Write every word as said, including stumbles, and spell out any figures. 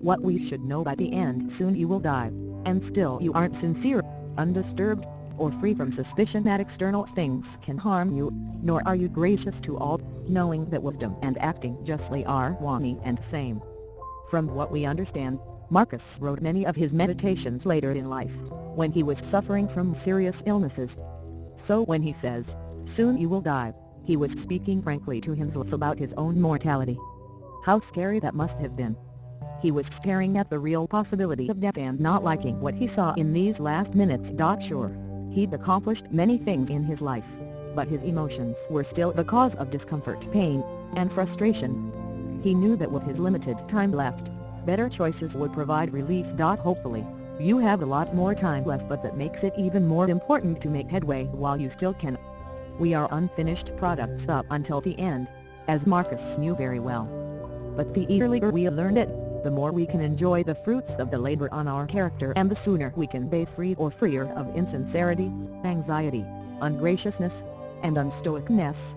What we should know by the end. Soon you will die, and still you aren't sincere, undisturbed, or free from suspicion that external things can harm you, nor are you gracious to all, knowing that wisdom and acting justly are one and same. From what we understand, Marcus wrote many of his meditations later in life, when he was suffering from serious illnesses. So when he says, "Soon you will die," he was speaking frankly to himself about his own mortality. How scary that must have been. He was staring at the real possibility of death and not liking what he saw in these last minutes. Sure, he'd accomplished many things in his life, but his emotions were still the cause of discomfort, pain, and frustration. He knew that with his limited time left, better choices would provide relief. Hopefully, you have a lot more time left, but that makes it even more important to make headway while you still can. We are unfinished products up until the end, as Marcus knew very well. But the earlier we learned it, the more we can enjoy the fruits of the labor on our character, and the sooner we can be free or freer of insincerity, anxiety, ungraciousness, and unstoicness.